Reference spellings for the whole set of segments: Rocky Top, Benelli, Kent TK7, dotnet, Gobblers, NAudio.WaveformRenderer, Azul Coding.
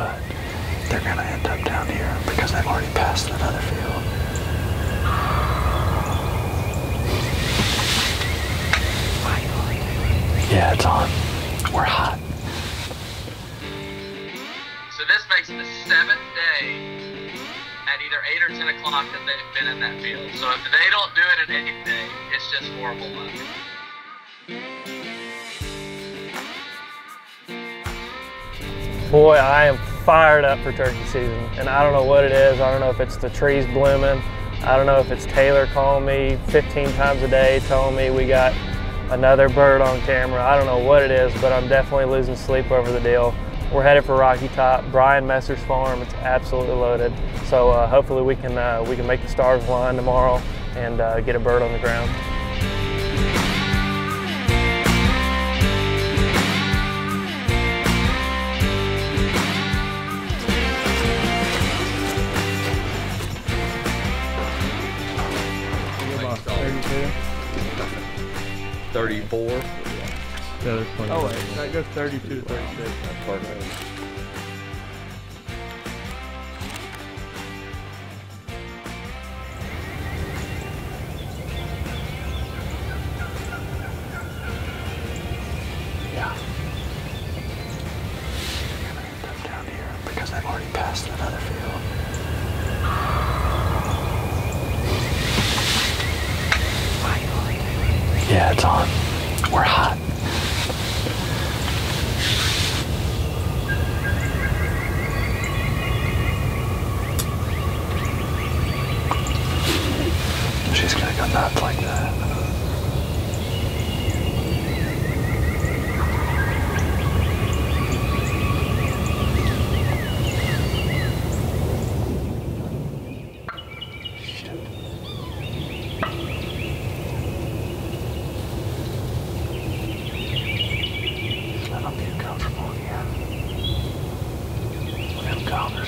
but they're gonna end up down here because they've already passed another field. Yeah, it's on. We're hot. So this makes the 7th day at either 8 or 10 o'clock that they've been in that field. So if they don't do it at any day, it's just horrible luck. Boy, I am fired up for turkey season, and I don't know what it is. I don't know if it's the trees blooming. I don't know if it's Taylor calling me 15 times a day telling me we got another bird on camera. I don't know what it is, but I'm definitely losing sleep over the deal. We're headed for Rocky Top, Brian Messer's farm. It's absolutely loaded. So hopefully we can make the stars align tomorrow and get a bird on the ground. Oh wait, that goes 32 to 36. That's perfect. Yeah. They're gonna end up down here because they've already passed another field. Yeah, it's on. We're hot. She's gonna go nuts like that.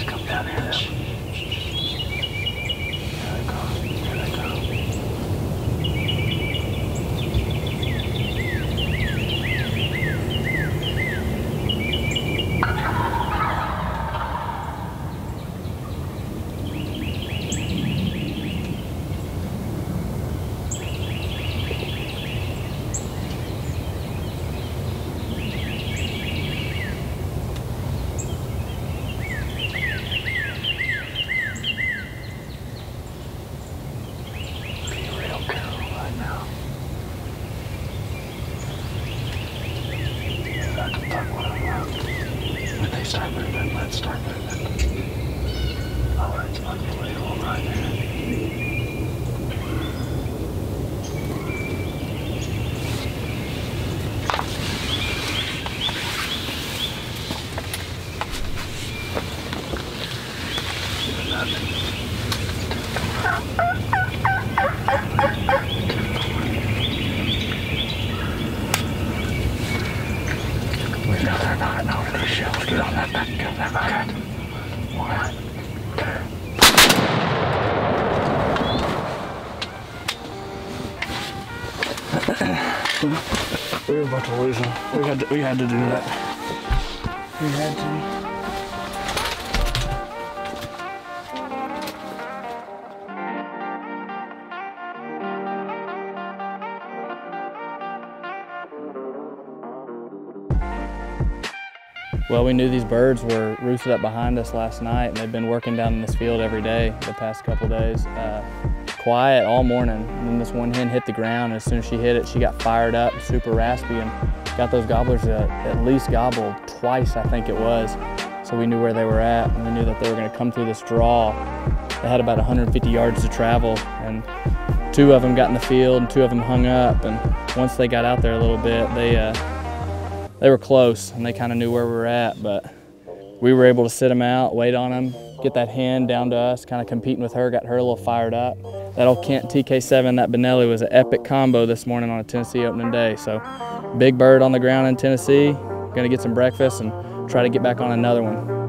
Come down here. There they go. There they go. Start moving, let's start moving. Oh, it's unbelievable right here. Get on that back, get on that back. Okay. 1, 2. We were about to lose him. We had to do that. We had to. Well, we knew these birds were roosted up behind us last night, and they've been working down in this field every day the past couple days. Quiet all morning, and then this one hen hit the ground, and as soon as she hit it, she got fired up, super raspy, and got those gobblers that at least gobbled twice, I think it was. So we knew where they were at, and we knew that they were gonna come through this draw. They had about 150 yards to travel, and 2 of them got in the field, and 2 of them hung up, and once they got out there a little bit, they were close, and they kind of knew where we were at, but we were able to sit them out, wait on them, get that hen down to us, kind of competing with her, got her a little fired up. That old Kent TK7, that Benelli, was an epic combo this morning on a Tennessee opening day. So big bird on the ground in Tennessee, gonna get some breakfast and try to get back on another one.